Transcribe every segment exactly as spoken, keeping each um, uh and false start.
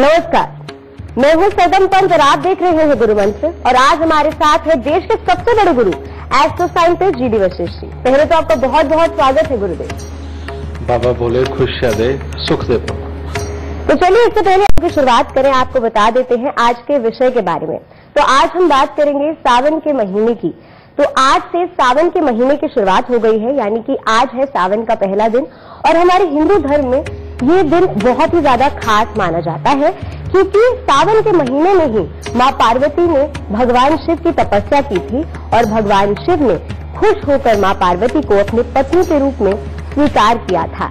नमस्कार, मैं हूँ सदम पंथ और आप देख रहे हैं गुरु मंत्र। और आज हमारे साथ है देश के सबसे बड़े गुरु एस्ट्रो साइंटिस्ट जीडी वशिष्ठ। पहले तो आपका बहुत बहुत स्वागत है गुरुदेव। बाबा बोले खुश दे सुख दे। तो चलिए इससे पहले आपकी शुरुआत करें, आपको बता देते हैं आज के विषय के बारे में। तो आज हम बात करेंगे सावन के महीने की। तो आज से सावन के महीने की शुरुआत हो गई है, यानी कि आज है सावन का पहला दिन। और हमारे हिंदू धर्म में ये दिन बहुत ही ज्यादा खास माना जाता है, क्योंकि सावन के महीने में ही माँ पार्वती ने भगवान शिव की तपस्या की थी और भगवान शिव ने खुश होकर माँ पार्वती को अपनी पत्नी के रूप में स्वीकार किया था।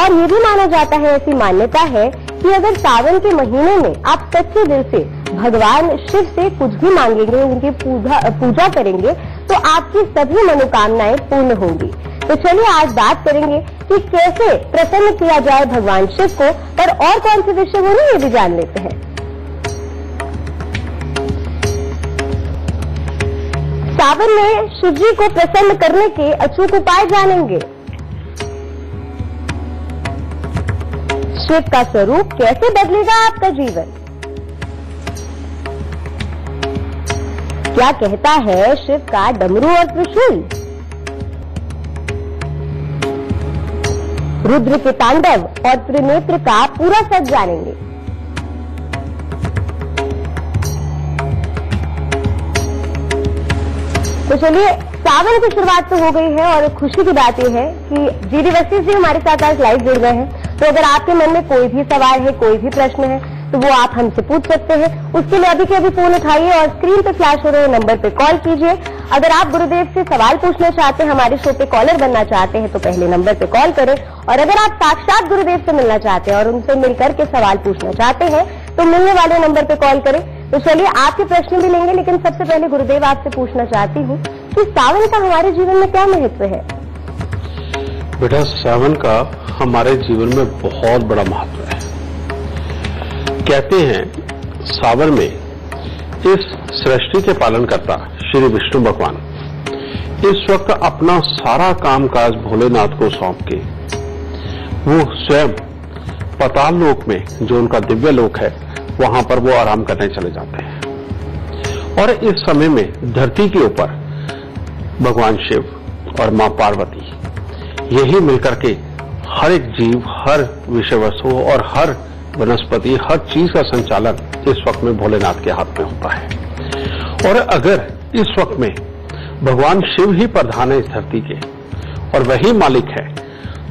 और ये भी माना जाता है, ऐसी मान्यता है कि अगर सावन के महीने में आप सच्चे दिल से भगवान शिव से कुछ भी मांगेंगे, उनकी पूजा पूजा करेंगे, तो आपकी सभी मनोकामनाएं पूर्ण होंगी। तो चलिए आज बात करेंगे कि कैसे प्रसन्न किया जाए भगवान शिव को, पर और कौन से विषय होने ये भी जान लेते हैं। सावन में शिवजी को प्रसन्न करने के अचूक उपाय जानेंगे। शिव का स्वरूप कैसे बदलेगा आपका जीवन, क्या कहता है शिव का डमरू और त्रिशूल, रुद्र के तांडव और त्रिनेत्र का पूरा सच जानेंगे। तो चलिए सावन की शुरुआत तो हो गई है और खुशी की बात यह है कि जीडी वशिष्ठ जी हमारे साथ आज लाइव जुड़ गए हैं। तो अगर आपके मन में कोई भी सवाल है, कोई भी प्रश्न है, तो वो आप हमसे पूछ सकते हैं। उसके लिए अभी के अभी फोन उठाइए और स्क्रीन पे फ्लैश हो रहे नंबर पे कॉल कीजिए। अगर आप गुरुदेव से सवाल पूछना चाहते हैं, हमारे शो पे कॉलर बनना चाहते हैं, तो पहले नंबर पे कॉल करें। और अगर आप साक्षात गुरुदेव से मिलना चाहते हैं और उनसे मिलकर के सवाल पूछना चाहते हैं, तो मिलने वाले नंबर पे कॉल करें। तो चलिए आपके प्रश्न भी लेंगे, लेकिन सबसे पहले गुरुदेव आपसे पूछना चाहती हूँ कि सावन का हमारे जीवन में क्या महत्व है। बेटा, सावन का हमारे जीवन में बहुत बड़ा महत्व है। कहते हैं सावन में इस सृष्टि के पालनकर्ता श्री विष्णु भगवान इस वक्त अपना सारा कामकाज भोलेनाथ को सौंप के वो स्वयं पाताल लोक में, जो उनका दिव्य लोक है, वहां पर वो आराम करने चले जाते हैं। और इस समय में धरती के ऊपर भगवान शिव और मां पार्वती यही मिलकर के हर एक जीव, हर विषय वस्तु और हर वनस्पति, हर चीज का संचालन इस वक्त में भोलेनाथ के हाथ में होता है। और अगर इस वक्त में भगवान शिव ही प्रधान है इस धरती के और वही मालिक है,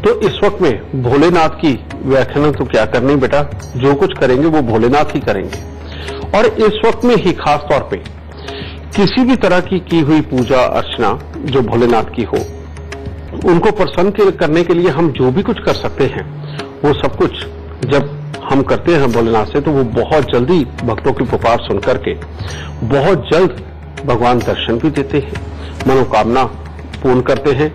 तो इस वक्त में भोलेनाथ की व्याख्या तो क्या करनी बेटा, जो कुछ करेंगे वो भोलेनाथ ही करेंगे। और इस वक्त में ही खास तौर पे किसी भी तरह की की हुई पूजा अर्चना जो भोलेनाथ की हो, उनको प्रसन्न करने के लिए हम जो भी कुछ कर सकते हैं, वो सब कुछ जब हम करते हैं भोलेनाथ से, तो वो बहुत जल्दी भक्तों की पुकार सुन करके बहुत जल्द भगवान दर्शन भी देते हैं, मनोकामना पूर्ण करते हैं,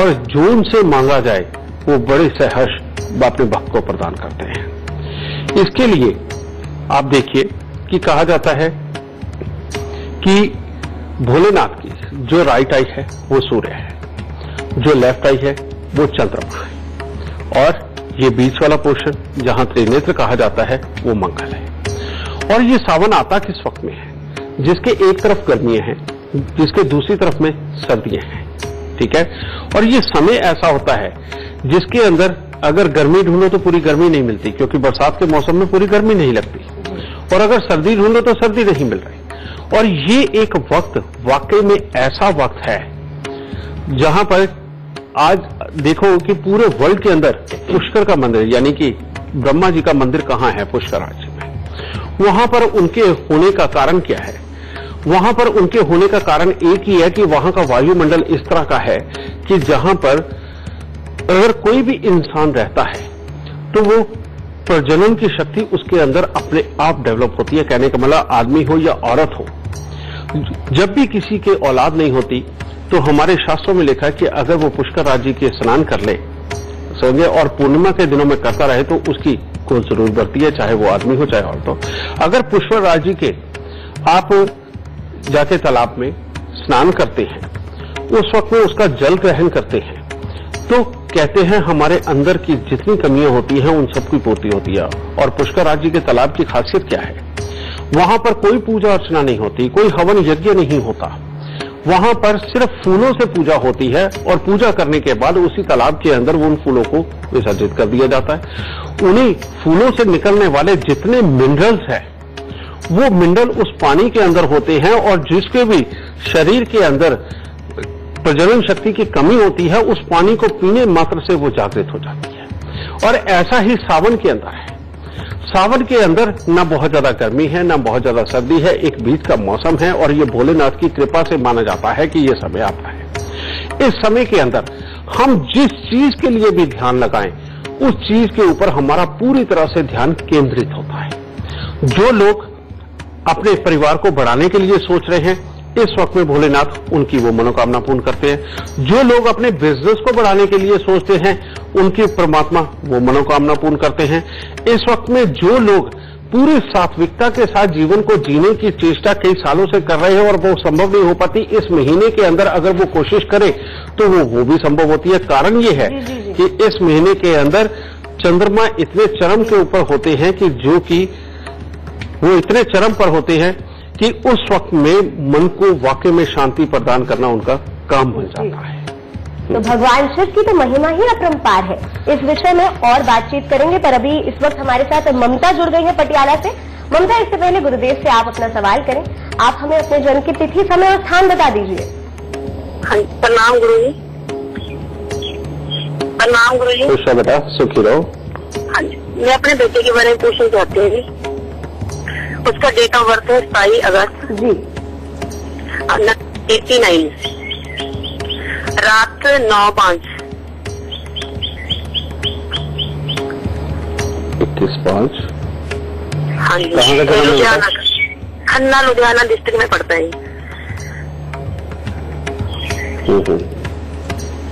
और जो उनसे मांगा जाए वो बड़े सहर्ष अपने भक्त को प्रदान करते हैं। इसके लिए आप देखिए कि कहा जाता है कि भोलेनाथ की जो राइट आई है वो सूर्य है, जो लेफ्ट आई है वो चंद्रमा है, और ये बीच वाला पोर्शन जहां त्रिनेत्र कहा जाता है वो मंगल है। और ये सावन आता किस वक्त में है, जिसके एक तरफ गर्मियां हैं, जिसके दूसरी तरफ में सर्दियां हैं, ठीक है। और ये समय ऐसा होता है जिसके अंदर अगर गर्मी ढूंढो तो पूरी गर्मी नहीं मिलती, क्योंकि बरसात के मौसम में पूरी गर्मी नहीं लगती, और अगर सर्दी ढूंढो तो सर्दी नहीं मिल रही। और ये एक वक्त वाकई में ऐसा वक्त है जहां पर आज देखो कि पूरे वर्ल्ड के अंदर पुष्कर का मंदिर, यानी कि ब्रह्मा जी का मंदिर कहाँ है, पुष्कर राज्य में, वहां पर उनके होने का कारण क्या है। वहां पर उनके होने का कारण एक ही है कि वहां का वायुमंडल इस तरह का है कि जहां पर अगर कोई भी इंसान रहता है तो वो प्रजनन की शक्ति उसके अंदर अपने आप डेवलप होती है। कहने का मतलब आदमी हो या औरत हो, जब भी किसी के औलाद नहीं होती तो हमारे शास्त्रों में लिखा है कि अगर वो पुष्कर राज्य के स्नान कर ले समझे और पूर्णिमा के दिनों में करता रहे तो उसकी कोई जरूर बढ़ती है, चाहे वो आदमी हो चाहे औरत हो। अगर पुष्कर राज्य के आप जाके तालाब में स्नान करते हैं, उस वक्त में उसका जल ग्रहण करते हैं, तो कहते हैं हमारे अंदर की जितनी कमियां होती हैं उन सबकी पूर्ति होती है। और पुष्कर राज जी के तालाब की खासियत क्या है, वहां पर कोई पूजा अर्चना नहीं होती, कोई हवन यज्ञ नहीं होता, वहां पर सिर्फ फूलों से पूजा होती है और पूजा करने के बाद उसी तालाब के अंदर वो उन फूलों को विसर्जित कर दिया जाता है। उन्हीं फूलों से निकलने वाले जितने मिनरल्स हैं वो मिनरल उस पानी के अंदर होते हैं और जिसके भी शरीर के अंदर प्रजनन शक्ति की कमी होती है उस पानी को पीने मात्र से वो जागृत हो जाती है। और ऐसा ही सावन के अंदर है। सावन के अंदर ना बहुत ज्यादा गर्मी है ना बहुत ज्यादा सर्दी है, एक बीच का मौसम है और ये भोलेनाथ की कृपा से माना जाता है कि ये समय आता है। इस समय के अंदर हम जिस चीज के लिए भी ध्यान लगाएं उस चीज के ऊपर हमारा पूरी तरह से ध्यान केंद्रित होता है। जो लोग अपने परिवार को बढ़ाने के लिए सोच रहे हैं इस वक्त में भोलेनाथ उनकी वो मनोकामना पूर्ण करते हैं। जो लोग अपने बिजनेस को बढ़ाने के लिए सोचते हैं उनकी परमात्मा वो मनोकामना पूर्ण करते हैं। इस वक्त में जो लोग पूरी सात्विकता के साथ जीवन को जीने की चेष्टा कई सालों से कर रहे हैं और वो संभव नहीं हो पाती, इस महीने के अंदर अगर वो कोशिश करें तो वो वो भी संभव होती है। कारण ये है कि इस महीने के अंदर चंद्रमा इतने चरम के ऊपर होते हैं कि जो कि वो इतने चरम पर होते हैं कि उस वक्त में मन को वाकई में शांति प्रदान करना उनका काम बन जाता है। तो भगवान शिव की तो महिमा ही अपरंपार है। इस विषय में और बातचीत करेंगे, पर अभी इस वक्त हमारे साथ ममता जुड़ गई है पटियाला से। ममता, इससे पहले गुरुदेव से आप अपना सवाल करें, आप हमें अपने जन्म की तिथि, समय और स्थान बता दीजिए। प्रणाम गुरु जी। प्रणाम गुरु जी। खुश बेटा, सुखी रहो। हाँ जी, मैं अपने बेटे के बारे में पूछना चाहती हूँ। उसका डेट ऑफ बर्थ है सताईस अगस्त जी एटी नाइन रात नौ पाँच इक्कीस पाँच हाँ जी, लुधियाना, खन्ना लुधियाना डिस्ट्रिक्ट में पड़ता है।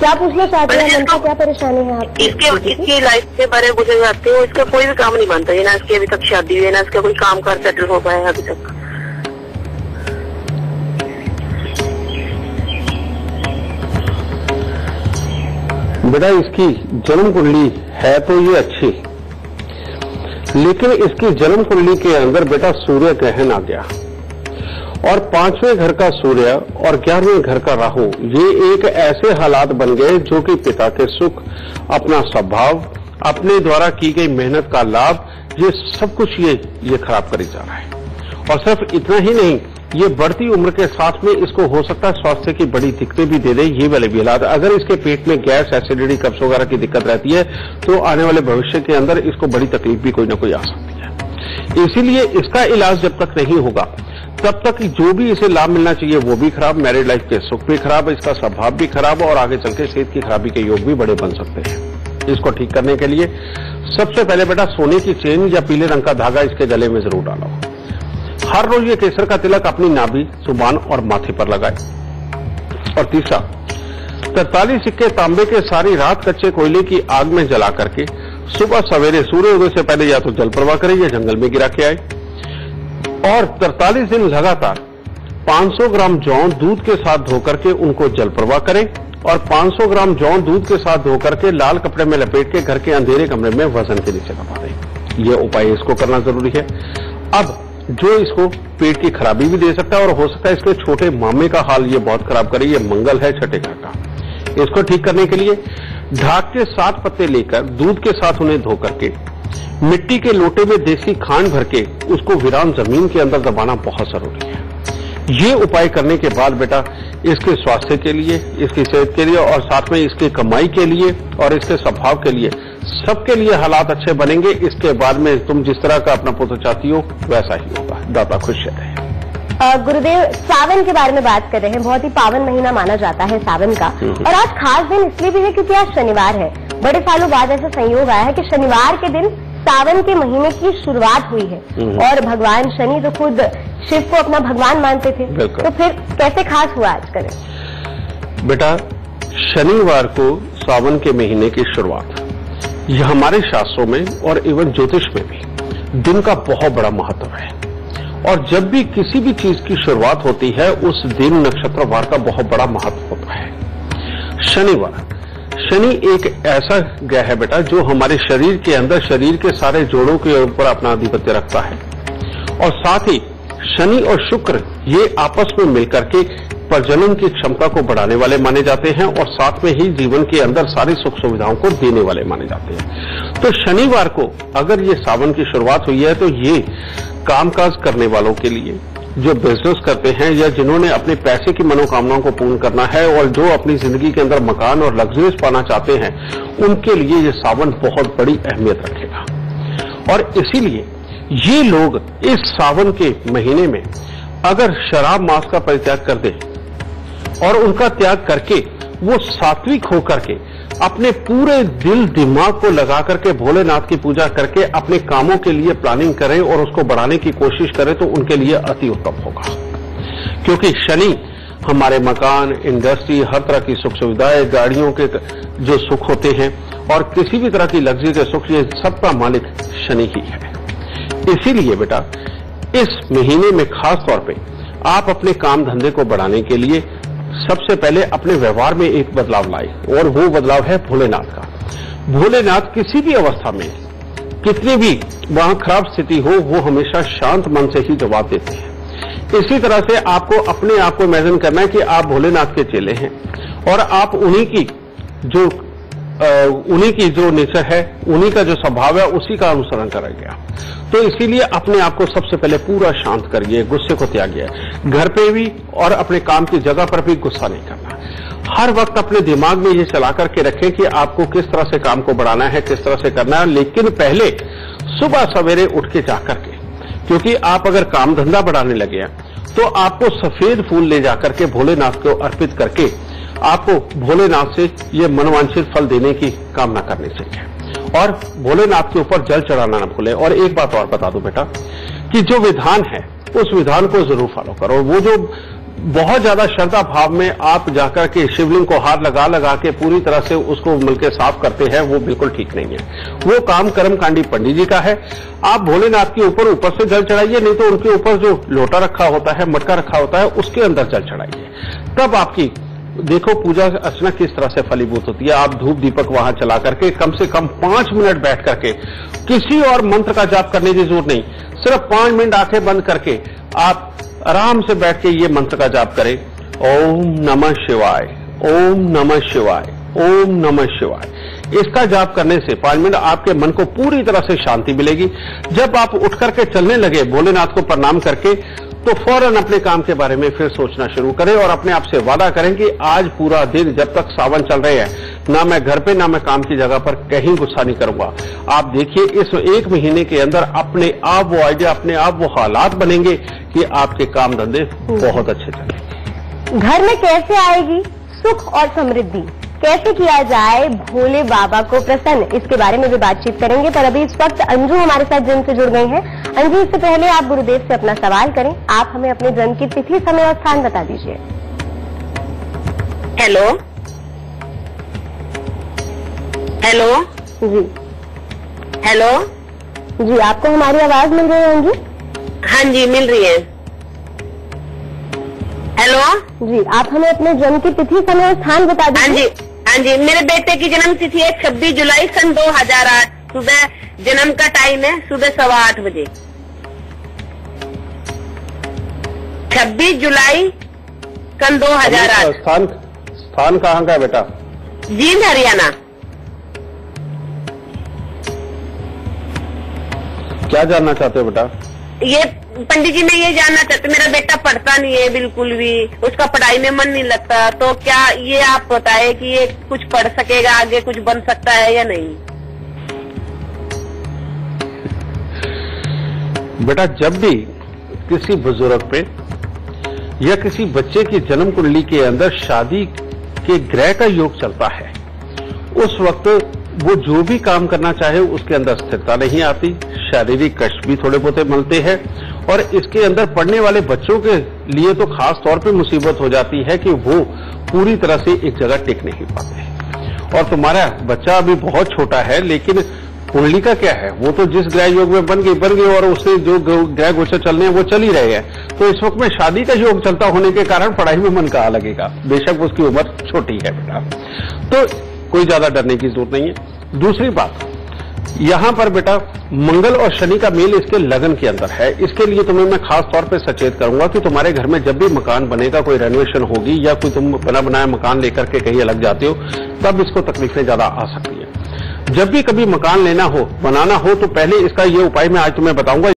क्या पूछना चाहते हैं, क्या परेशानी है आपकी? इसके इसकी लाइफ के बारे में पूछना चाहती हूँ। इसका कोई भी काम नहीं बनता है, ना इसकी अभी तक शादी हुई है, ना इसका कोई काम काज सेटल हो पाया है अभी तक। बेटा, इसकी जन्म कुंडली है तो ये अच्छी, लेकिन इसकी जन्म कुंडली के अंदर बेटा सूर्य ग्रहण आ गया और पांचवें घर का सूर्य और ग्यारहवें घर का राहु, ये एक ऐसे हालात बन गए जो कि पिता के सुख, अपना स्वभाव, अपने द्वारा की गई मेहनत का लाभ, ये सब कुछ ये ये खराब करी जा रहा है। और सिर्फ इतना ही नहीं, ये बढ़ती उम्र के साथ में इसको हो सकता है स्वास्थ्य की बड़ी दिक्कतें भी दे दे। ये वाले भी हालात, अगर इसके पेट में गैस, एसिडिटी, कब्ज वगैरह की दिक्कत रहती है तो आने वाले भविष्य के अंदर इसको बड़ी तकलीफ भी कोई ना कोई आ सकती है। इसीलिए इसका इलाज जब तक नहीं होगा तब तक जो भी इसे लाभ मिलना चाहिए वो भी खराब, मैरिड लाइफ के सुख भी खराब, इसका स्वभाव भी खराब और आगे चल के सेहत की खराबी के योग भी बड़े बन सकते हैं। इसको ठीक करने के लिए सबसे पहले बेटा सोने की चेन या पीले रंग का धागा इसके गले में जरूर डालो। हर रोज ये केसर का तिलक अपनी नाभि, जुबान और माथे पर लगाए। और तीसरा, तरतालीस सिक्के तांबे के सारी रात कच्चे कोयले की आग में जला करके सुबह सवेरे सूर्योदय से पहले या तो जल प्रवाह करें या जंगल में गिरा के आए। और तरतालीस दिन लगातार पाँच सौ ग्राम जौ दूध के साथ धोकर के उनको जल प्रवाह करें और पाँच सौ ग्राम जौ दूध के साथ धोकर के लाल कपड़े में लपेट के घर के अंधेरे कमरे में वजन के नीचे दबा दें। ये उपाय इसको करना जरूरी है। अब जो इसको पेट की खराबी भी दे सकता है और हो सकता है इसके छोटे मामे का हाल ये बहुत खराब करे, ये मंगल है छठे घर का। इसको ठीक करने के लिए ढाक के सात पत्ते लेकर दूध के साथ उन्हें धोकर के मिट्टी के लोटे में देसी खांड भर के उसको वीरान जमीन के अंदर दबाना बहुत जरूरी है। ये उपाय करने के बाद बेटा इसके स्वास्थ्य के लिए, इसकी सेहत के लिए और साथ में इसकी कमाई के लिए और इसके स्वभाव के लिए, सबके लिए हालात अच्छे बनेंगे। इसके बाद में तुम जिस तरह का अपना पुत्र चाहती हो वैसा ही होगा। दाता खुश रहे। गुरुदेव, सावन के बारे में बात कर रहे हैं, बहुत ही पावन महीना माना जाता है सावन का, और आज खास दिन इसलिए भी है क्योंकि आज शनिवार है। बड़े सालों बाद ऐसा संयोग आया है कि शनिवार के दिन सावन के महीने की शुरुआत हुई है और भगवान शनि तो खुद शिव को अपना भगवान मानते थे, तो फिर कैसे खास हुआ आज का दिन? बेटा, शनिवार को सावन के महीने की शुरुआत, यह हमारे शास्त्रों में और इवन ज्योतिष में भी दिन का बहुत बड़ा महत्व है। और जब भी किसी भी चीज की शुरुआत होती है उस दिन नक्षत्रवार का बहुत बड़ा महत्व होता है। शनिवार शनि एक ऐसा ग्रह है बेटा जो हमारे शरीर के अंदर शरीर के सारे जोड़ों के ऊपर अपना आधिपत्य रखता है, और साथ ही शनि और शुक्र ये आपस में मिलकर के प्रजनन की क्षमता को बढ़ाने वाले माने जाते हैं और साथ में ही जीवन के अंदर सारी सुख सुविधाओं को देने वाले माने जाते हैं। तो शनिवार को अगर ये सावन की शुरुआत हुई है तो ये कामकाज करने वालों के लिए, जो बिजनेस करते हैं या जिन्होंने अपने पैसे की मनोकामनाओं को पूर्ण करना है और जो अपनी जिंदगी के अंदर मकान और लग्जरीज पाना चाहते हैं, उनके लिए ये सावन बहुत बड़ी अहमियत रखेगा। और इसीलिए ये लोग इस सावन के महीने में अगर शराब मांस का परित्याग कर दें और उनका त्याग करके वो सात्विक होकर के अपने पूरे दिल दिमाग को लगा करके भोलेनाथ की पूजा करके अपने कामों के लिए प्लानिंग करें और उसको बढ़ाने की कोशिश करें तो उनके लिए अति उत्तम होगा, क्योंकि शनि हमारे मकान, इंडस्ट्री, हर तरह की सुख सुविधाएं, गाड़ियों के जो सुख होते हैं और किसी भी तरह की लग्जरी के सुख, ये सबका मालिक शनि ही है। इसीलिए बेटा इस महीने में खास तौर पे आप अपने काम धंधे को बढ़ाने के लिए सबसे पहले अपने व्यवहार में एक बदलाव लाए, और वो बदलाव है भोलेनाथ का। भोलेनाथ किसी भी अवस्था में, कितनी भी वहां खराब स्थिति हो, वो हमेशा शांत मन से ही जवाब देते हैं। इसी तरह से आपको अपने आप को इमेजिन करना है कि आप भोलेनाथ के चेले हैं और आप उन्हीं की जो उन्हीं की जो नेचर है, उन्हीं का जो स्वभाव है, उसी का अनुसरण करा गया। तो इसीलिए अपने आप को सबसे पहले पूरा शांत करिए, गुस्से को त्यागिए, घर पे भी और अपने काम की जगह पर भी गुस्सा नहीं करना। हर वक्त अपने दिमाग में ये चला करके रखें कि आपको किस तरह से काम को बढ़ाना है, किस तरह से करना है, लेकिन पहले सुबह सवेरे उठ के जाकर के, क्योंकि आप अगर काम धंधा बढ़ाने लगे हैं तो आपको सफेद फूल ले जाकर के भोलेनाथ को अर्पित करके आपको भोलेनाथ से ये मनवांछित फल देने की कामना करनी चाहिए, और भोलेनाथ के ऊपर जल चढ़ाना ना भूलें। और एक बात और बता दूं बेटा कि जो विधान है उस विधान को जरूर फॉलो करो। वो जो बहुत ज्यादा श्रद्धा भाव में आप जाकर के शिवलिंग को हाथ लगा लगा के पूरी तरह से उसको मिलकर साफ करते हैं, वो बिल्कुल ठीक नहीं है। वो काम कर्मकांडी पंडित जी का है। आप भोलेनाथ के ऊपर ऊपर से जल चढ़ाइए, नहीं तो उनके ऊपर जो लोटा रखा होता है, मटका रखा होता है, उसके अंदर जल चढ़ाइए। तब आपकी देखो पूजा अर्चना किस तरह से फलीभूत होती है। आप धूप दीपक वहां चला करके कम से कम पांच मिनट बैठ करके, किसी और मंत्र का जाप करने की जरूरत नहीं, सिर्फ पांच मिनट आंखें बंद करके आप आराम से बैठ के ये मंत्र का जाप करें, ओम नमः शिवाय, ओम नमः शिवाय, ओम नमः शिवाय। इसका जाप करने से पांच मिनट आपके मन को पूरी तरह से शांति मिलेगी। जब आप उठ करके चलने लगे भोलेनाथ को प्रणाम करके, तो फौरन अपने काम के बारे में फिर सोचना शुरू करें और अपने आप से वादा करें कि आज पूरा दिन जब तक सावन चल रहे हैं, ना मैं घर पे, ना मैं काम की जगह पर कहीं गुस्सा नहीं करूंगा। आप देखिए इस एक महीने के अंदर अपने आप वो आइडिया, अपने आप वो हालात बनेंगे कि आपके काम धंधे बहुत अच्छे चलेंगे। घर में कैसे आएगी सुख और समृद्धि, कैसे किया जाए भोले बाबा को प्रसन्न, इसके बारे में भी बातचीत करेंगे। पर अभी इस वक्त अंजू हमारे साथ जन्म से जुड़ गई हैं। अंजू, इससे पहले आप गुरुदेव से अपना सवाल करें, आप हमें अपने जन्म की तिथि, समय और स्थान बता दीजिए। हेलो हेलो जी, हेलो जी, आपको हमारी आवाज मिल रही है अंजू? हाँ जी, मिल रही है। हेलो जी, आप हमें अपने जन्म की तिथि, समय और स्थान बता दीजिए। हाँ जी, मेरे बेटे की जन्म तिथि है छब्बीस जुलाई सन दो हजार आठ, सुबह जन्म का टाइम है, सुबह सवा आठ बजे। छब्बीस जुलाई सन दो हजार आठ। स्थान स्थान कहाँ का है बेटा? जींद, हरियाणा। क्या जानना चाहते हो बेटा? ये पंडित जी ने ये जानना चाहते, मेरा बेटा पढ़ता नहीं है बिल्कुल भी, उसका पढ़ाई में मन नहीं लगता, तो क्या ये आप बताए कि ये कुछ पढ़ सकेगा, आगे कुछ बन सकता है या नहीं? बेटा जब भी किसी बुजुर्ग पे या किसी बच्चे की जन्म कुंडली के अंदर शादी के ग्रह का योग चलता है, उस वक्त वो जो भी काम करना चाहे उसके अंदर स्थिरता नहीं आती, शारीरिक कष्ट भी थोड़े बहुत मिलते हैं, और इसके अंदर पढ़ने वाले बच्चों के लिए तो खास तौर पे मुसीबत हो जाती है कि वो पूरी तरह से एक जगह टिक नहीं पाते। और तुम्हारा बच्चा अभी बहुत छोटा है, लेकिन कुंडली का क्या है, वो तो जिस ग्रह योग में बन गई बन गई, और उससे जो ग्रह गोचर चलने हैं वो चल ही रहे हैं। तो इस वक्त में शादी का योग चलता होने के कारण पढ़ाई में मन कहाँ लगेगा, बेशक उसकी उम्र छोटी है बेटा। तो कोई ज्यादा डरने की जरूरत नहीं है। दूसरी बात, यहाँ पर बेटा मंगल और शनि का मेल इसके लगन के अंदर है, इसके लिए तुम्हें मैं खास तौर पे सचेत करूंगा कि तुम्हारे घर में जब भी मकान बनेगा, कोई रेनोवेशन होगी या कोई तुम बना बनाया मकान लेकर के कहीं अलग जाते हो, तब इसको तकलीफें ज्यादा आ सकती है। जब भी कभी मकान लेना हो, बनाना हो, तो पहले इसका ये उपाय मैं आज तुम्हें बताऊंगा,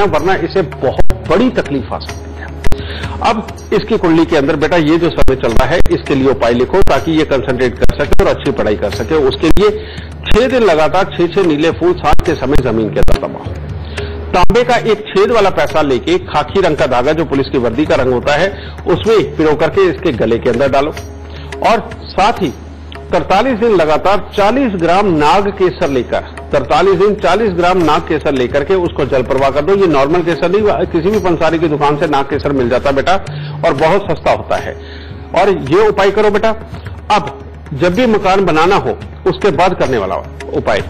वरना इसे बहुत बड़ी तकलीफ आ सकती है। अब इसकी कुंडली के अंदर बेटा ये जो समय चल रहा है, इसके लिए उपाय लिखो ताकि ये कंसंट्रेट कर सके और अच्छी पढ़ाई कर सके। उसके लिए छह दिन लगातार छह छह नीले फूल साथ के समय जमीन के अंदर दबाओ। तांबे का एक छेद वाला पैसा लेके खाकी रंग का धागा, जो पुलिस की वर्दी का रंग होता है, उसमें पिरो करके इसके गले के अंदर डालो और साथ ही तरतालीस दिन लगातार चालीस ग्राम नाग केसर लेकर तरतालीस दिन चालीस ग्राम नाग केसर लेकर के उसको जल प्रवाह कर दो। ये नॉर्मल केसर नहीं, किसी भी पंसारी की दुकान से नाग केसर मिल जाता है बेटा और बहुत सस्ता होता है। और ये उपाय करो बेटा। अब जब भी मकान बनाना हो, उसके बाद करने वाला उपाय,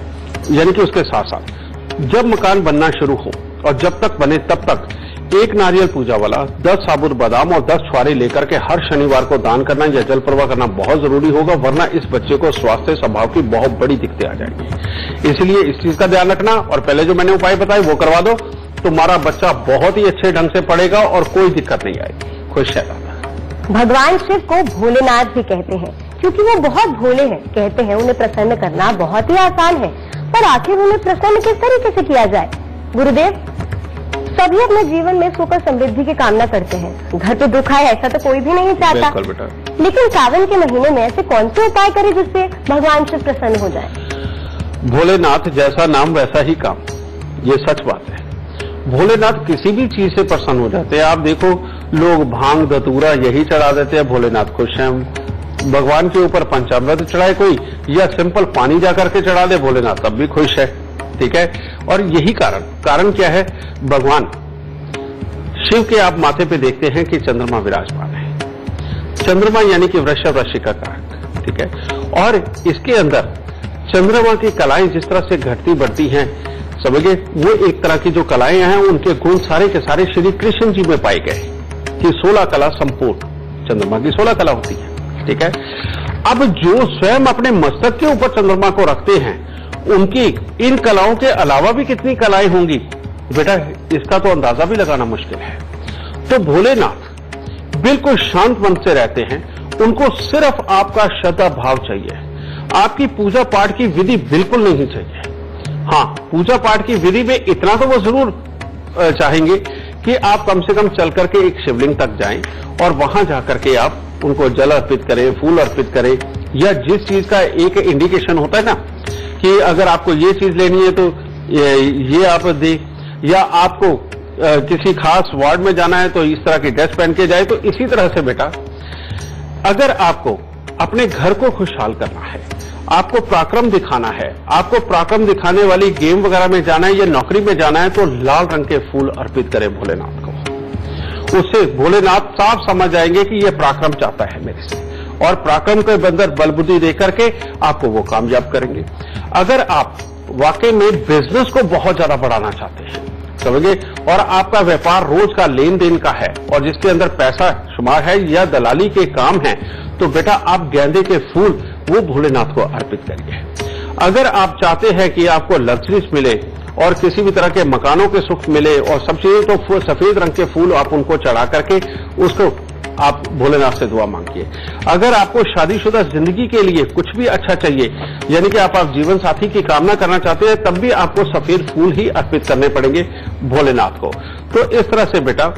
यानी कि उसके साथ साथ जब मकान बनना शुरू हो और जब तक बने तब तक एक नारियल पूजा वाला दस साबुत बादाम और दस छुआरे लेकर के हर शनिवार को दान करना या जल प्रवाह करना बहुत जरूरी होगा, वरना इस बच्चे को स्वास्थ्य स्वभाव की बहुत बड़ी दिक्कतें आ जाएंगी। इसलिए इस चीज का ध्यान रखना और पहले जो मैंने उपाय बताए वो करवा दो, तुम्हारा बच्चा बहुत ही अच्छे ढंग से पढ़ेगा और कोई दिक्कत नहीं आएगी, खुश है। भगवान शिव को भोलेनाथ भी कहते हैं क्योंकि वो बहुत भोले हैं। कहते हैं उन्हें प्रसन्न करना बहुत ही आसान है, पर आखिर उन्हें प्रसन्न किस तरीके से किया जाए? गुरुदेव, सभी अपने जीवन में सुख और समृद्धि की कामना करते हैं, घर पे दुख आए ऐसा तो कोई भी नहीं चाहता, लेकिन सावन के महीने में ऐसे कौन से उपाय करें जिससे भगवान शिव प्रसन्न हो जाए? भोलेनाथ, जैसा नाम वैसा ही काम, ये सच बात है। भोलेनाथ किसी भी चीज से प्रसन्न हो जाते हैं। आप देखो, लोग भांग धतूरा यही चढ़ा देते हैं, भोलेनाथ खुश हैं। भगवान के ऊपर पंचामृत चढ़ाए कोई या सिंपल पानी जा करके चढ़ा दे, भोलेनाथ तब भी खुश है, ठीक है। और यही कारण कारण क्या है, भगवान शिव के आप माथे पे देखते हैं कि चंद्रमा विराजमान है, चंद्रमा यानी कि वृष राशि का कारक, ठीक है। और इसके अंदर चंद्रमा की कलाएं जिस तरह से घटती बढ़ती हैं, समझिए वो एक तरह की जो कलाएं हैं उनके गुण सारे के सारे श्री कृष्ण जी में पाए गए कि सोलह कला संपूर्ण चंद्रमा की सोलह कला होती है, ठीक है। अब जो स्वयं अपने मस्तक के ऊपर चंद्रमा को रखते हैं, उनकी इन कलाओं के अलावा भी कितनी कलाएं होंगी बेटा, इसका तो अंदाजा भी लगाना मुश्किल है। तो भोलेनाथ बिल्कुल शांत मन से रहते हैं, उनको सिर्फ आपका श्रद्धा भाव चाहिए, आपकी पूजा पाठ की विधि बिल्कुल नहीं चाहिए। हाँ, पूजा पाठ की विधि में इतना तो वो जरूर चाहेंगे कि आप कम से कम चल करके एक शिवलिंग तक जाएं और वहां जाकर के आप उनको जल अर्पित करें, फूल अर्पित करें, या जिस चीज का एक इंडिकेशन होता है ना कि अगर आपको ये चीज लेनी है तो ये, ये आप दे, या आपको आ, किसी खास वार्ड में जाना है तो इस तरह की ड्रेस पहन के जाए। तो इसी तरह से बेटा, अगर आपको अपने घर को खुशहाल करना है, आपको पराक्रम दिखाना है, आपको पराक्रम दिखाने वाली गेम वगैरह में जाना है या नौकरी में जाना है, तो लाल रंग के फूल अर्पित करें भोलेनाथ को। उससे भोलेनाथ साफ समझ जाएंगे कि यह पराक्रम चाहता है मेरे से, और पराक्रम के बंदर बलबुद्धि दे करके आपको वो कामयाब करेंगे। अगर आप वाकई में बिजनेस को बहुत ज्यादा बढ़ाना चाहते हैं, समझे, और आपका व्यापार रोज का लेन देन का है और जिसके अंदर पैसा शुमार है या दलाली के काम है, तो बेटा आप गेंदे के फूल वो भोलेनाथ को अर्पित करिए। अगर आप चाहते हैं कि आपको लग्जरीज मिले और किसी भी तरह के मकानों के सुख मिले और सब चीजें, तो सफेद रंग के फूल आप उनको चढ़ा करके उसको आप भोलेनाथ से दुआ मांगिए। अगर आपको शादीशुदा जिंदगी के लिए कुछ भी अच्छा चाहिए, यानी कि आप, आप जीवन साथी की कामना करना चाहते हैं, तब भी आपको सफेद फूल ही अर्पित करने पड़ेंगे भोलेनाथ को। तो इस तरह से बेटा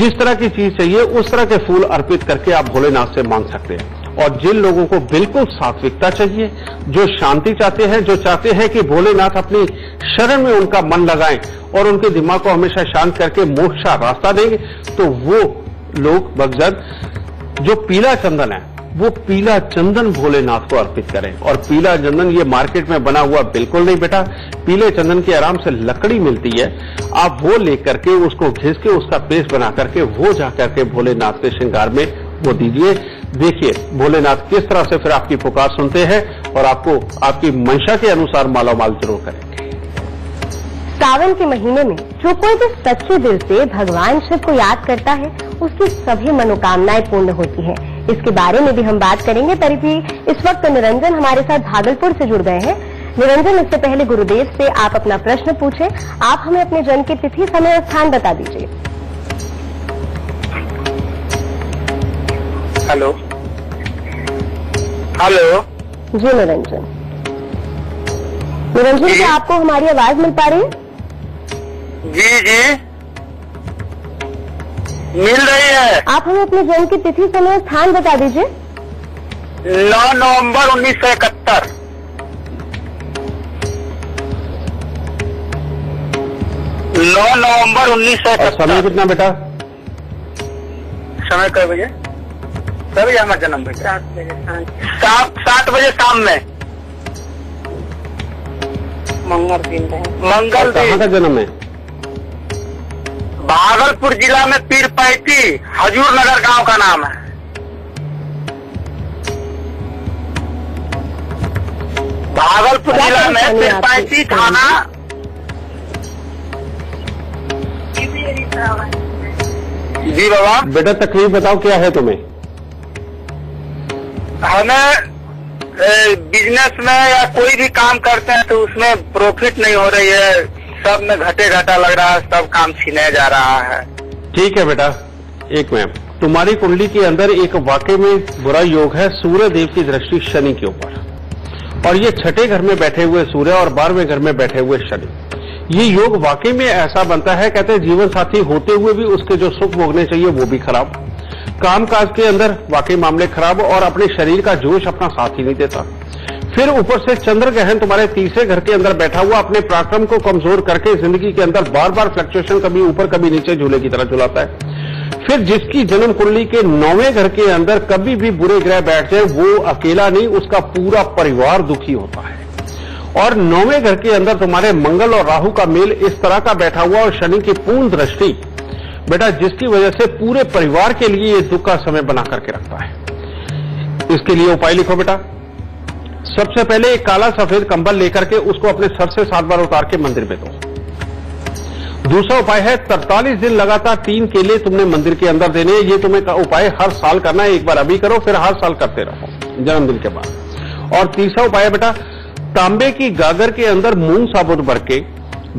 जिस तरह की चीज चाहिए उस तरह के फूल अर्पित करके आप भोलेनाथ से मांग सकते हैं। और जिन लोगों को बिल्कुल सात्विकता चाहिए, जो शांति चाहते हैं, जो चाहते हैं कि भोलेनाथ अपनी शरण में उनका मन लगाएं और उनके दिमाग को हमेशा शांत करके मोक्ष का रास्ता देंगे, तो वो लोग भगजन जो पीला चंदन है, वो पीला चंदन भोलेनाथ को अर्पित करें। और पीला चंदन ये मार्केट में बना हुआ बिल्कुल नहीं बेटा, पीले चंदन की आराम से लकड़ी मिलती है, आप वो लेकर के उसको घिस के उसका पेस्ट बना करके वो जा करके भोलेनाथ के श्रृंगार में वो दीजिए। देखिए भोलेनाथ किस तरह से फिर आपकी पुकार सुनते हैं और आपको आपकी मंशा के अनुसार मालामाल जरूर करेंगे। सावन के महीने में जो कोई भी सच्चे दिल से भगवान शिव को याद करता है, उसकी सभी मनोकामनाएं पूर्ण होती हैं। इसके बारे में भी हम बात करेंगे। तरीपी इस वक्त निरंजन हमारे साथ भागलपुर से जुड़ गए हैं। निरंजन, इससे पहले गुरुदेव से आप अपना प्रश्न पूछें। आप हमें अपने जन्म की तिथि, समय और स्थान बता दीजिए। Hello hello ji Niranjan. निरंजन, क्या आपको हमारी आवाज मिल पा रही है? जी जी मिल रही है। आप हमें अपने जन्म की तिथि, समय और स्थान बता दीजिए। नौ नवंबर उन्नीस सौ इकहत्तर। नौ नवंबर उन्नीस सौ इकहत्तर। समय कितना बेटा? समय कै बजे? सर ये हमारा जन्म बेटा सात सात बजे शाम में। मंगल दिन है। मंगल दिन। कहाँ का जन्म है? भागलपुर जिला में पीरपैंती हजूर नगर गांव का नाम है। भागलपुर जिला में पीरपैंती थाना जी। बाबा बेटा तकलीफ बताओ क्या है तुम्हें? हमें बिजनेस में या कोई भी काम करते हैं तो उसमें प्रॉफिट नहीं हो रही है। सब में घाटे घाटा लग रहा है, सब काम छीने जा रहा है। ठीक है बेटा, एक मिनट। तुम्हारी कुंडली के अंदर एक वाकई में बुरा योग है सूर्य देव की दृष्टि शनि के ऊपर, और ये छठे घर में बैठे हुए सूर्य और बारहवें घर में बैठे हुए शनि। ये योग वाकई में ऐसा बनता है, कहते हैं जीवन साथी होते हुए भी उसके जो सुख भोगने चाहिए वो भी खराब। कामकाज के अंदर वाकई मामले खराब, और अपने शरीर का जोश अपना साथ ही नहीं देता। फिर ऊपर से चंद्र ग्रहण तुम्हारे तीसरे घर के अंदर बैठा हुआ अपने पराक्रम को कमजोर करके जिंदगी के अंदर बार बार फ्लक्चुएशन, कभी ऊपर कभी नीचे झूले की तरह झुलाता है। फिर जिसकी जन्म कुंडली के नौवें घर के अंदर कभी भी बुरे ग्रह बैठ जाए, वो अकेला नहीं, उसका पूरा परिवार दुखी होता है। और नौवें घर के अंदर तुम्हारे मंगल और राहु का मेल इस तरह का बैठा हुआ और शनि की पूर्ण दृष्टि बेटा, जिसकी वजह से पूरे परिवार के लिए ये दुख का समय बना करके रखता है। इसके लिए उपाय लिखो बेटा। सबसे पहले एक काला सफेद कंबल लेकर के उसको अपने सर से सात बार उतार के मंदिर में दो। दूसरा उपाय है तरतालीस दिन लगातार तीन केले तुमने मंदिर के अंदर देने। ये तुम्हें उपाय हर साल करना है, एक बार अभी करो फिर हर साल करते रहो जन्मदिन के बाद। और तीसरा उपाय बेटा, तांबे की गागर के अंदर मूंग साबुत भर के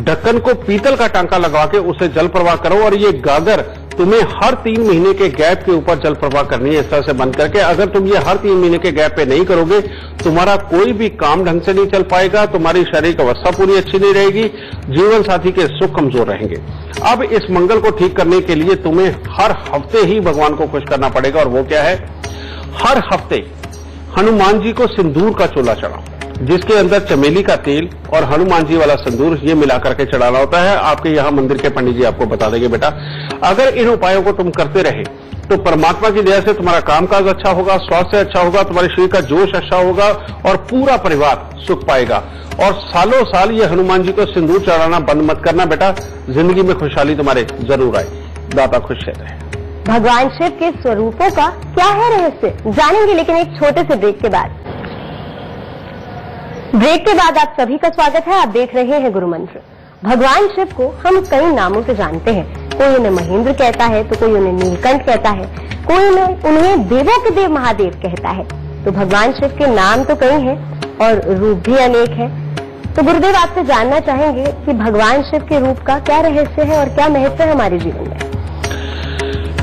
ढक्कन को पीतल का टांका लगवा के उसे जल प्रवाह करो, और ये गागर तुम्हें हर तीन महीने के गैप के ऊपर जल प्रवाह करनी है, इस तरह से बंद करके। अगर तुम ये हर तीन महीने के गैप पे नहीं करोगे, तुम्हारा कोई भी काम ढंग से नहीं चल पाएगा, तुम्हारी शारीरिक अवस्था पूरी अच्छी नहीं रहेगी, जीवन साथी के सुख कमजोर रहेंगे। अब इस मंगल को ठीक करने के लिए तुम्हें हर हफ्ते ही भगवान को खुश करना पड़ेगा। और वो क्या है? हर हफ्ते हनुमान जी को सिंदूर का चोला चढ़ाओ, जिसके अंदर चमेली का तेल और हनुमान जी वाला सिंदूर ये मिला करके चढ़ाना होता है। आपके यहाँ मंदिर के पंडित जी आपको बता देंगे बेटा। अगर इन उपायों को तुम करते रहे तो परमात्मा की दया से तुम्हारा कामकाज अच्छा होगा, स्वास्थ्य अच्छा होगा, तुम्हारे शरीर का जोश अच्छा होगा, और पूरा परिवार सुख पाएगा। और सालों साल ये हनुमान जी को सिंदूर चढ़ाना बंद मत करना बेटा, जिंदगी में खुशहाली तुम्हारे जरूर आए, दाता खुश रहे। भगवान शिव के स्वरूपों का क्या है रहस्य, जानेंगे लेकिन एक छोटे से ब्रेक के बाद। ब्रेक के बाद आप सभी का स्वागत है। आप देख रहे हैं गुरु मंत्र। भगवान शिव को हम कई नामों से जानते हैं। कोई उन्हें महेंद्र कहता है तो कोई उन्हें नीलकंठ कहता है, कोई उन्हें देवों के देव महादेव कहता है। तो भगवान शिव के नाम तो कई हैं और रूप भी अनेक है। तो गुरुदेव आपसे जानना चाहेंगे कि भगवान शिव के रूप का क्या रहस्य है और क्या महत्व है हमारे जीवन में?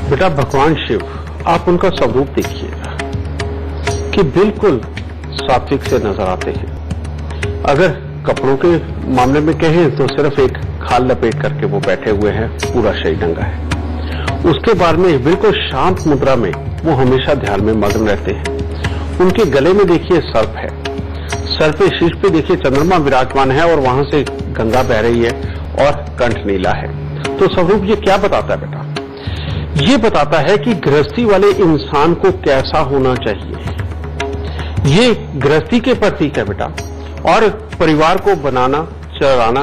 बेटा भगवान शिव, आप उनका स्वरूप देखिएगा कि बिल्कुल सात्विक से नजर आते हैं। अगर कपड़ों के मामले में कहें तो सिर्फ एक खाल लपेट करके वो बैठे हुए हैं, पूरा शरीर नंगा है। उसके बाद में बिल्कुल शांत मुद्रा में वो हमेशा ध्यान में मग्न रहते हैं। उनके गले में देखिए सर्प है, सर पे शीश पे देखिए चंद्रमा विराजमान है और वहां से गंगा बह रही है, और कंठ नीला है। तो स्वरूप ये क्या बताता है बेटा? ये बताता है कि गृहस्थी वाले इंसान को कैसा होना चाहिए। ये गृहस्थी के प्रतीक है बेटा, और परिवार को बनाना, चलाना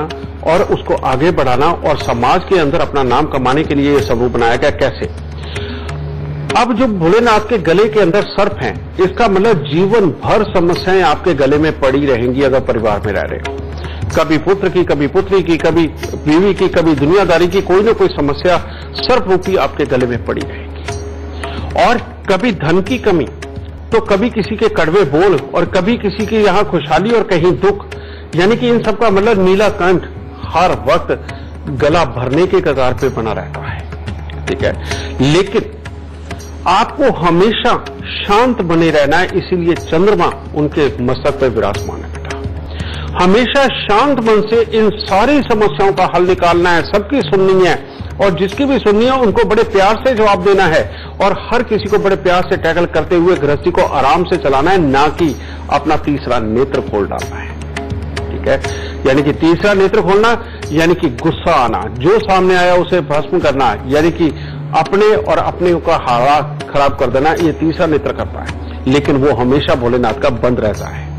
और उसको आगे बढ़ाना और समाज के अंदर अपना नाम कमाने के लिए ये सब बनाया गया। कैसे? अब जो भोलेनाथ के गले के अंदर सर्प हैं, इसका मतलब जीवन भर समस्याएं आपके गले में पड़ी रहेंगी। अगर परिवार में रह रहे हो, कभी पुत्र की, कभी पुत्री की, कभी बीवी की, कभी दुनियादारी की, कोई ना कोई समस्या सर्प रूपी आपके गले में पड़ी रहेगी। और कभी धन की कमी, तो कभी किसी के कड़वे बोल और कभी किसी की यहाँ खुशहाली और कहीं दुख, यानी कि इन सब का मतलब नीला कंठ हर वक्त गला भरने के कगार पे बना रहता है। ठीक है, लेकिन आपको हमेशा शांत बने रहना है, इसीलिए चंद्रमा उनके मस्तक पर विराजमान है। बेटा, हमेशा शांत मन से इन सारी समस्याओं का हल निकालना है, सबकी सुननी है और जिसकी भी सुननी है उनको बड़े प्यार से जवाब देना है और हर किसी को बड़े प्यार से टैकल करते हुए गृहस्थी को आराम से चलाना है, ना कि अपना तीसरा नेत्र खोल डालना है। ठीक है, यानी कि तीसरा नेत्र खोलना यानी कि गुस्सा आना, जो सामने आया उसे भस्म करना, यानी कि अपने और अपने का हालात खराब कर देना, ये तीसरा नेत्र करता है। लेकिन वो हमेशा भोलेनाथ का बंद रहता है।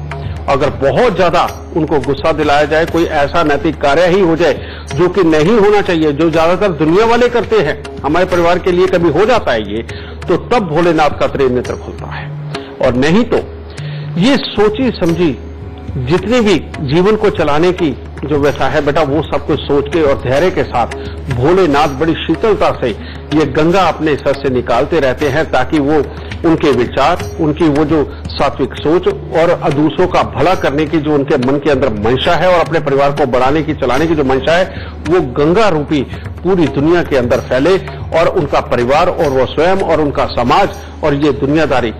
अगर बहुत ज्यादा उनको गुस्सा दिलाया जाए, कोई ऐसा नैतिक कार्य ही हो जाए जो कि नहीं होना चाहिए, जो ज्यादातर दुनिया वाले करते हैं, हमारे परिवार के लिए कभी हो जाता है ये, तो तब भोलेनाथ का त्रेय नेत्र खुलता है। और नहीं तो ये सोची समझी जितने भी जीवन को चलाने की जो वैसा है बेटा, वो सब कुछ सोच के और धैर्य के साथ भोलेनाथ बड़ी शीतलता से ये गंगा अपने सर से निकालते रहते हैं, ताकि वो उनके विचार, उनकी वो जो सात्विक सोच और दूसरों का भला करने की जो उनके मन के अंदर मंशा है और अपने परिवार को बढ़ाने की, चलाने की जो मंशा है, वो गंगा रूपी पूरी दुनिया के अंदर फैले और उनका परिवार और वो स्वयं और उनका समाज और ये दुनियादारी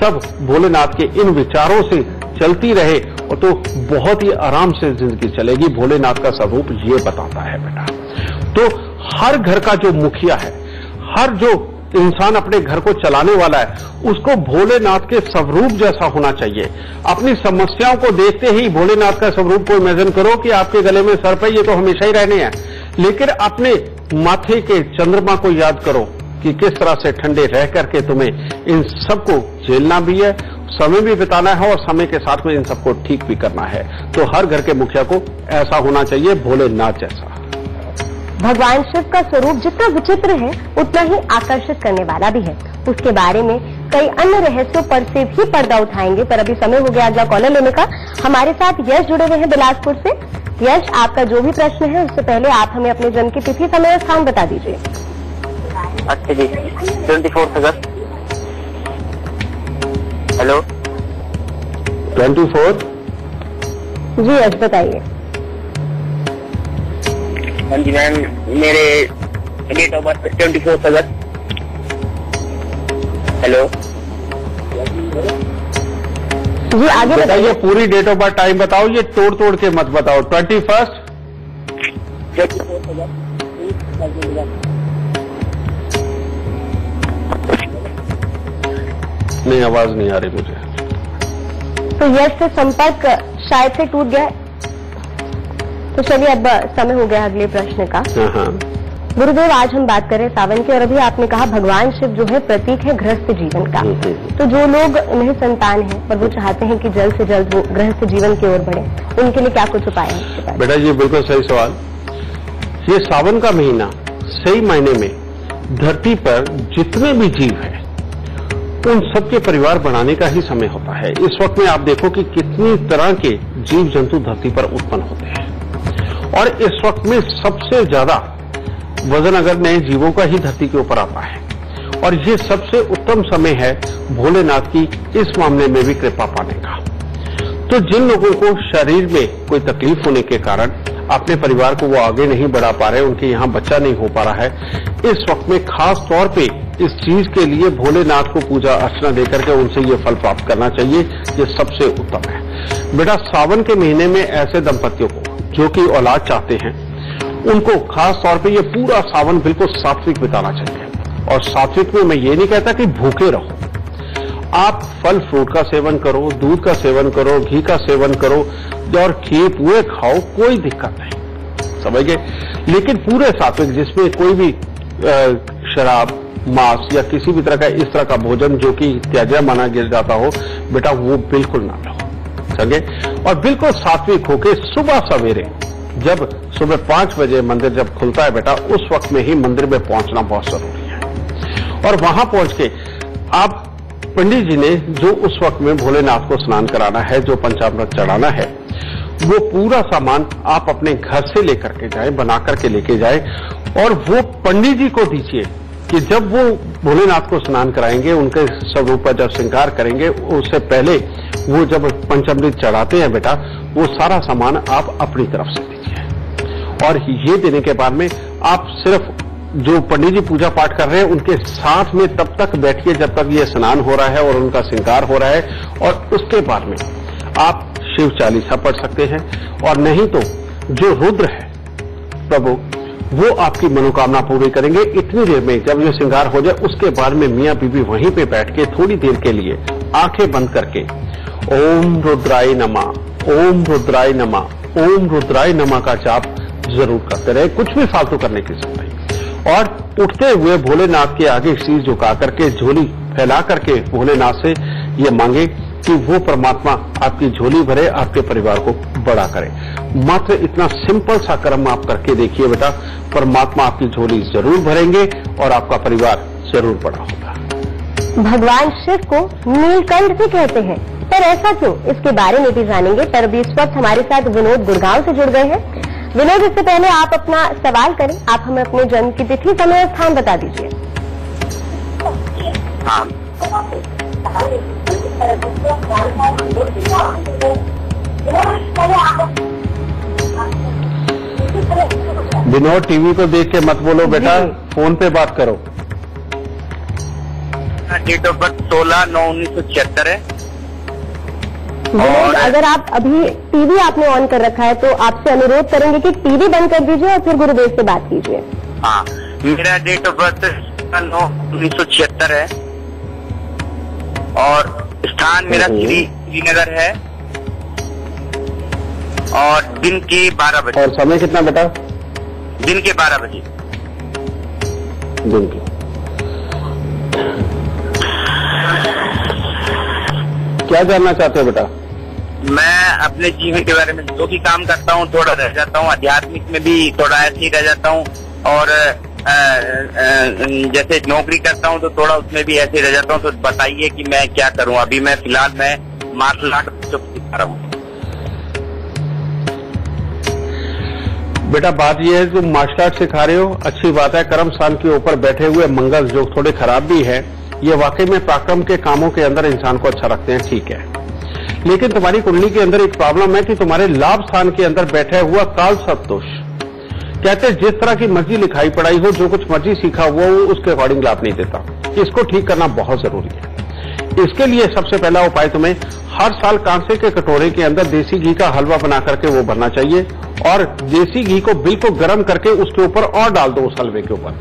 सब भोलेनाथ के इन विचारों से चलती रहे, और तो बहुत ही आराम से जिंदगी चलेगी। भोलेनाथ का स्वरूप ये बताता है बेटा। तो हर घर का जो मुखिया है, हर जो इंसान अपने घर को चलाने वाला है, उसको भोलेनाथ के स्वरूप जैसा होना चाहिए। अपनी समस्याओं को देखते ही भोलेनाथ का स्वरूप को इमेजिन करो कि आपके गले में सर पे ये तो हमेशा ही रहने हैं, लेकिन अपने माथे के चंद्रमा को याद करो कि किस तरह से ठंडे रह करके तुम्हें इन सबको झेलना भी है, समय भी बिताना है और समय के साथ में इन सबको ठीक भी करना है। तो हर घर के मुखिया को ऐसा होना चाहिए, भोलेनाथ जैसा। भगवान शिव का स्वरूप जितना विचित्र है उतना ही आकर्षित करने वाला भी है। उसके बारे में कई अन्य रहस्यों पर से भी पर्दा उठाएंगे, पर अभी समय हो गया अगला कॉलर लेने का। हमारे साथ यश जुड़े हुए हैं बिलासपुर से। यश, आपका जो भी प्रश्न है उससे पहले आप हमें अपने जन्म की तिथि, समय और स्थान बता दीजिए। अच्छा जी, चौबीस अगस्त। हेलो, चौबीस जी यश, बताइए। हाँ जी मैम, मेरे डेट ऑफ बर्थ चौबीस अगस्त। हेलो जी, आगे बताइए। पूरी डेट ऑफ बर्थ टाइम बताओ, ये तोड़ तोड़ के मत बताओ। Twenty first. नहीं, आवाज नहीं आ रही मुझे। तो यश से संपर्क शायद से टूट गया। तो चलिए, अब समय हो गया अगले प्रश्न का। गुरुदेव, आज हम बात कर रहे हैं सावन की, और अभी आपने कहा भगवान शिव जो है प्रतीक है गृहस्थ जीवन का। तो जो लोग उन्हें संतान है और वो चाहते हैं कि जल्द से जल्द वो गृहस्थ जीवन की ओर बढ़े, उनके लिए क्या कुछ उपाय है? बेटा ये बिल्कुल सही सवाल। ये सावन का महीना, सही मायने में धरती पर जितने भी जीव है उन सबके परिवार बनाने का ही समय होता है। इस वक्त में आप देखो कि कितनी तरह के जीव जंतु धरती पर उत्पन्न होते हैं, और इस वक्त में सबसे ज्यादा वजन अगर नए जीवों का ही धरती के ऊपर आता है, और ये सबसे उत्तम समय है भोलेनाथ की इस मामले में भी कृपा पाने का। तो जिन लोगों को शरीर में कोई तकलीफ होने के कारण अपने परिवार को वो आगे नहीं बढ़ा पा रहे, उनके यहाँ बच्चा नहीं हो पा रहा है, इस वक्त में खास तौर पे इस चीज के लिए भोलेनाथ को पूजा अर्चना देकर के उनसे ये फल प्राप्त करना चाहिए, ये सबसे उत्तम है। बेटा सावन के महीने में ऐसे दंपतियों को जो कि औलाद चाहते हैं, उनको खास तौर पे ये पूरा सावन बिल्कुल सात्विक बिताना चाहिए। और सात्विक में मैं ये नहीं कहता कि भूखे रहो, आप फल फ्रूट का सेवन करो, दूध का सेवन करो, घी का सेवन करो और खीर पूरे खाओ, कोई दिक्कत नहीं, समझ गए। लेकिन पूरे सात्विक, जिसमें कोई भी शराब, मांस या किसी भी तरह का इस तरह का भोजन जो कि त्याज्य माना गिर जाता हो, बेटा वो बिल्कुल ना लो, समझे। और बिल्कुल सात्विक होके सुबह सवेरे, जब सुबह पांच बजे मंदिर जब खुलता है बेटा, उस वक्त में ही मंदिर में पहुंचना बहुत जरूरी है। और वहां पहुंच के आप पंडित जी ने जो उस वक्त में भोलेनाथ को स्नान कराना है, जो पंचामृत चढ़ाना है, वो पूरा सामान आप अपने घर से लेकर के जाए, बना करके लेके जाए और वो पंडित जी को दीजिए कि जब वो भोलेनाथ को स्नान कराएंगे, उनके स्वरूप पर जब श्रृंगार करेंगे, उससे पहले वो जब पंचामृत चढ़ाते हैं बेटा, वो सारा सामान आप अपनी तरफ से दीजिए। और ये देने के बाद में आप सिर्फ जो पंडित जी पूजा पाठ कर रहे हैं उनके साथ में तब तक बैठिए जब तक ये स्नान हो रहा है और उनका श्रृंगार हो रहा है। और उसके बाद में आप शिव चालीसा पढ़ सकते हैं, और नहीं तो जो रुद्र है प्रभु वो आपकी मनोकामना पूरी करेंगे। इतनी देर में जब ये श्रृंगार हो जाए उसके बाद में मियां बीबी वहीं पे बैठ के थोड़ी देर के लिए आंखें बंद करके ओम रुद्राय नमः, ओम रुद्राय नमः, ओम रुद्राय नमः का जाप जरूर करते रहे, कुछ भी फालतू करने की जरूरत नहीं। और उठते हुए भोलेनाथ के आगे शीश झुका करके झोली फैला करके भोलेनाथ से ये मांगे कि वो परमात्मा आपकी झोली भरे, आपके परिवार को बड़ा करे। मात्र इतना सिंपल सा कर्म आप करके देखिए बेटा, परमात्मा आपकी झोली जरूर भरेंगे और आपका परिवार जरूर बड़ा होगा। भगवान शिव को नीलकंठ भी कहते हैं, पर ऐसा क्यों, इसके बारे में भी जानेंगे। पर अभी इस वक्त हमारे साथ विनोद गुर्गाव से जुड़ गए हैं। विनोद, इससे पहले आप अपना सवाल करें, आप हमें अपने जन्म की तिथि, समय, स्थान बता दीजिए। विनोद, टीवी को देख के मत बोलो बेटा, फोन पे बात करो। डेट ऑफ बर्थ सोलह नौ उन्नीस सौ छिहत्तर है। और अगर आप अभी टीवी आपने ऑन कर रखा है तो आपसे अनुरोध करेंगे कि टीवी बंद कर दीजिए और फिर गुरुदेव से बात कीजिए। हाँ, मेरा डेट ऑफ बर्थ नौ उन्नीस सौ छिहत्तर है और स्थान मेरा श्रीनगर है और दिन के बारह बजे। और समय कितना बेटा? दिन के बारह बजे। दिन के क्या जानना चाहते हो बेटा? मैं अपने जीवन के बारे में, जो कि काम करता हूँ थोड़ा रह जाता हूँ, आध्यात्मिक में भी थोड़ा ऐसे ही रह जाता हूँ, और आ, आ, जैसे नौकरी करता हूं तो थोड़ा उसमें भी ऐसे रह जाता हूं। तो बताइए कि मैं क्या करूं? अभी मैं फिलहाल मैं मार्शल आर्ट सिखा रहा हूं। बेटा बात यह है कि मार्शल आर्ट सिखा रहे हो, अच्छी बात है। कर्मस्थान के ऊपर बैठे हुए मंगल जो थोड़े खराब भी है, ये वाकई में पराक्रम के कामों के अंदर इंसान को अच्छा रखते हैं, ठीक है। लेकिन तुम्हारी कुंडली के अंदर एक प्रॉब्लम है कि तुम्हारे लाभ स्थान के अंदर बैठा हुआ काल सप्तोष, कहते हैं जिस तरह की मर्जी लिखाई पढ़ाई हो, जो कुछ मर्जी सीखा हुआ हो, उसके अकॉर्डिंग लाभ नहीं देता। इसको ठीक करना बहुत जरूरी है। इसके लिए सबसे पहला उपाय तुम्हें हर साल कांसे के कटोरे के अंदर देसी घी का हलवा बना करके वो भरना चाहिए, और देसी घी को बिल्कुल गर्म करके उसके ऊपर और डाल दो उस हलवे के ऊपर,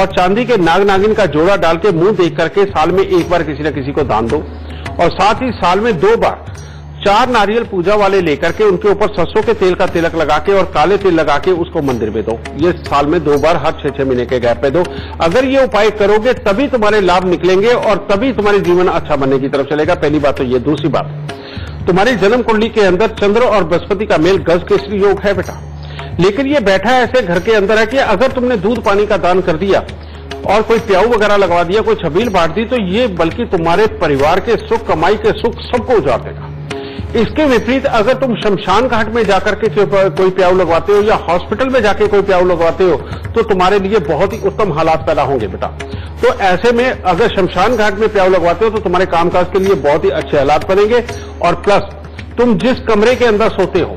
और चांदी के नाग नागिन का जोड़ा डाल के मुंह देख करके साल में एक बार किसी न किसी को दान दो। और साथ ही साल में दो बार चार नारियल पूजा वाले लेकर के उनके ऊपर सरसों के तेल का तिलक लगा के और काले तेल लगा के उसको मंदिर में दो। ये साल में दो बार हर छह छह महीने के गैप पे दो। अगर ये उपाय करोगे तभी तुम्हारे लाभ निकलेंगे और तभी तुम्हारे जीवन अच्छा बनने की तरफ चलेगा। पहली बात तो ये। दूसरी बात, तुम्हारी जन्म कुंडली के अंदर चंद्र और बृहस्पति का मेल गज केसरी योग है बेटा, लेकिन ये बैठा ऐसे घर के अंदर है कि अगर तुमने दूध पानी का दान कर दिया और कोई प्याऊ वगैरह लगवा दिया, कोई छबील बांट दी, तो ये बल्कि तुम्हारे परिवार के सुख, कमाई के सुख सबको उजाड़ देगा। इसके विपरीत अगर तुम शमशान घाट में जाकर के कोई प्याऊ लगवाते हो या हॉस्पिटल में जाके कोई प्याऊ लगवाते हो तो तुम्हारे लिए बहुत ही उत्तम हालात पैदा होंगे बेटा। तो ऐसे में अगर शमशान घाट में प्याऊ लगवाते हो तो तुम्हारे कामकाज के लिए बहुत ही अच्छे हालात बनेंगे। और प्लस तुम जिस कमरे के अंदर सोते हो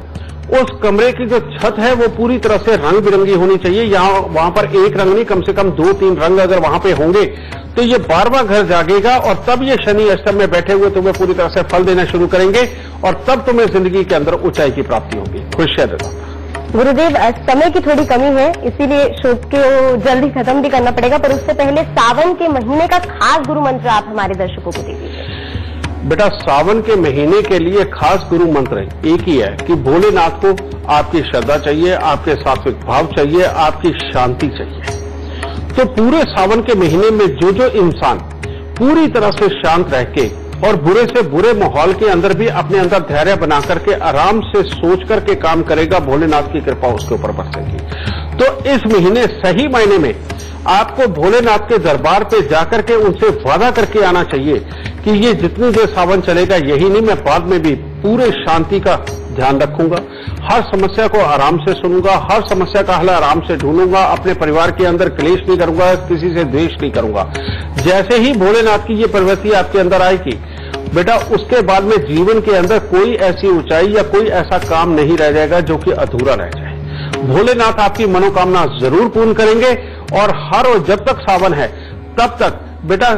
उस कमरे की जो छत है वो पूरी तरह से रंग बिरंगी होनी चाहिए। यहाँ वहां पर एक रंग नहीं, कम से कम दो तीन रंग अगर वहां पे होंगे तो ये बार बार घर जागेगा, और तब ये शनि अष्टम में बैठे हुए तुम्हें पूरी तरह से फल देना शुरू करेंगे और तब तुम्हें जिंदगी के अंदर ऊंचाई की प्राप्ति होगी। खुश है गुरुदेव। समय की थोड़ी कमी है इसीलिए शो को जल्दी खत्म भी करना पड़ेगा, पर उससे पहले सावन के महीने का खास गुरु मंत्र आप हमारे दर्शकों को दे दीजिए। बेटा सावन के महीने के लिए खास गुरु मंत्र एक ही है कि भोलेनाथ को आपकी श्रद्धा चाहिए, आपके सात्विक भाव चाहिए, आपकी शांति चाहिए। तो पूरे सावन के महीने में जो जो इंसान पूरी तरह से शांत रह के और बुरे से बुरे माहौल के अंदर भी अपने अंदर धैर्य बना करके आराम से सोच करके काम करेगा, भोलेनाथ की कृपा उसके ऊपर बरसेगी। तो इस महीने सही मायने में आपको भोलेनाथ के दरबार पे जाकर के उनसे वादा करके आना चाहिए कि ये जितनी देर सावन चलेगा, यही नहीं मैं बाद में भी पूरे शांति का ध्यान रखूंगा, हर समस्या को आराम से सुनूंगा, हर समस्या का हल आराम से ढूंढूंगा, अपने परिवार के अंदर क्लेश नहीं करूंगा, किसी से द्वेष नहीं करूंगा। जैसे ही भोलेनाथ की ये प्रवृत्ति आपके अंदर आएगी बेटा, उसके बाद में जीवन के अंदर कोई ऐसी ऊंचाई या कोई ऐसा काम नहीं रह जाएगा जो कि अधूरा रह जाए। भोलेनाथ आपकी मनोकामना जरूर पूर्ण करेंगे और हर और जब तक सावन है तब तक बेटा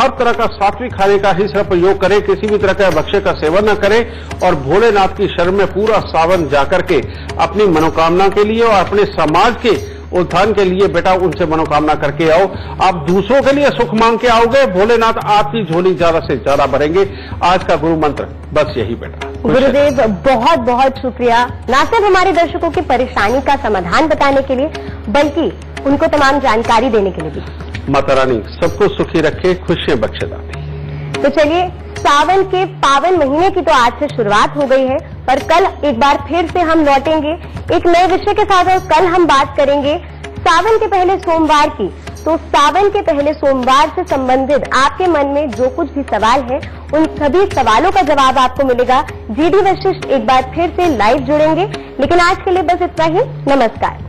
हर तरह का सात्विक खाने का ही सिर्फ प्रयोग करें, किसी भी तरह का भक्ष्य का सेवन न करें और भोलेनाथ की शरण में पूरा सावन जाकर के अपनी मनोकामना के लिए और अपने समाज के उत्थान के लिए बेटा उनसे मनोकामना करके आओ। आप दूसरों के लिए सुख मांग के आओगे, भोलेनाथ आपकी झोली ज्यादा से ज्यादा भरेंगे। आज का गुरु मंत्र बस यही बेटा। गुरुदेव बहुत बहुत शुक्रिया, ना सिर्फ हमारे दर्शकों की परेशानी का समाधान बताने के लिए बल्कि उनको तमाम जानकारी देने के लिए भी। माता रानी सबको सुखी रखे, खुशियां बख्शदाती। तो चलिए, सावन के पावन महीने की तो आज से शुरुआत हो गई है, पर कल एक बार फिर से हम लौटेंगे एक नए विषय के साथ और कल हम बात करेंगे सावन के पहले सोमवार की। तो सावन के पहले सोमवार से संबंधित आपके मन में जो कुछ भी सवाल है उन सभी सवालों का जवाब आपको मिलेगा। जीडी वशिष्ठ एक बार फिर से लाइव जुड़ेंगे, लेकिन आज के लिए बस इतना ही। नमस्कार।